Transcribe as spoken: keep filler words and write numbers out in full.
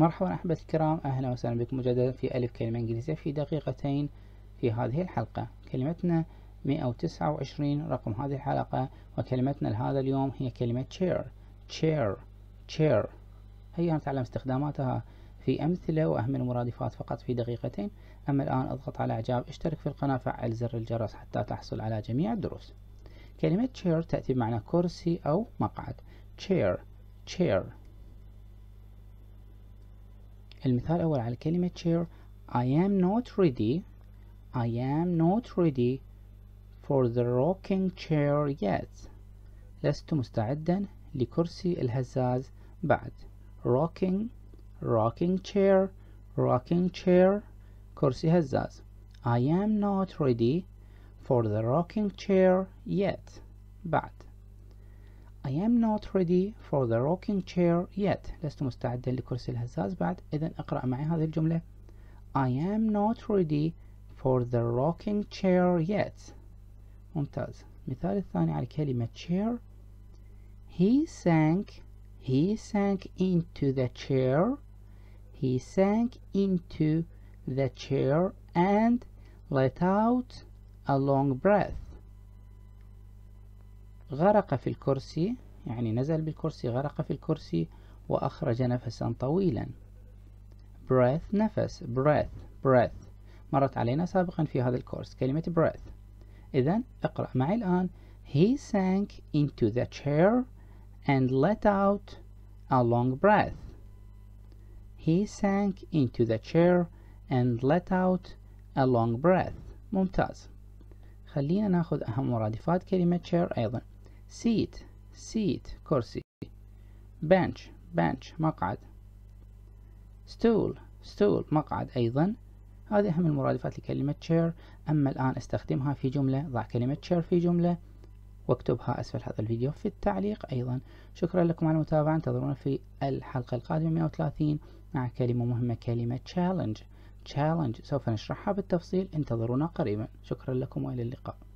مرحبا أحبتي الكرام، أهلا وسهلا بكم مجددا في ألف كلمة إنجليزية في دقيقتين. في هذه الحلقة كلمتنا مئة وتسعة وعشرين رقم هذه الحلقة، وكلمتنا لهذا اليوم هي كلمة chair chair chair. هيا نتعلم استخداماتها في أمثلة وأهم المرادفات فقط في دقيقتين. أما الآن اضغط على إعجاب، اشترك في القناة، فعل زر الجرس حتى تحصل على جميع الدروس. كلمة chair تأتي بمعنى كرسي أو مقعد. chair chair. المثال الأول على كلمة chair: I am not ready I am not ready for the rocking chair yet. لست مستعدا لكرسي الهزاز بعد. rocking rocking chair rocking chair كرسي هزاز. I am not ready for the rocking chair yet. بعد. I am not ready for the rocking chair yet. لست مستعدا لكرسي الهزاز بعد. إذن اقرأ معي هذه الجملة: I am not ready for the rocking chair yet. ممتاز. مثال الثاني على كلمة chair: He sank He sank into the chair He sank into the chair and let out a long breath. غرق في الكرسي، يعني نزل بالكرسي، غرق في الكرسي وأخرج نفسا طويلا. breath نفس. breath breath مرت علينا سابقا في هذا الكورس كلمة breath. إذن اقرأ معي الآن: He sank into the chair and let out a long breath. He sank into the chair and let out a long breath. ممتاز. خلينا ناخذ أهم مرادفات كلمة chair أيضا. seat seat كرسي. bench bench مقعد. stool stool مقعد أيضا. هذه أهم المرادفات لكلمة chair. أما الآن استخدمها في جملة. ضع كلمة chair في جملة واكتبها أسفل هذا الفيديو في التعليق أيضا. شكرا لكم على المتابعة، انتظرونا في الحلقة القادمة مئة وثلاثين مع كلمة مهمة، كلمة challenge challenge سوف نشرحها بالتفصيل، انتظرونا قريبا. شكرا لكم وإلى اللقاء.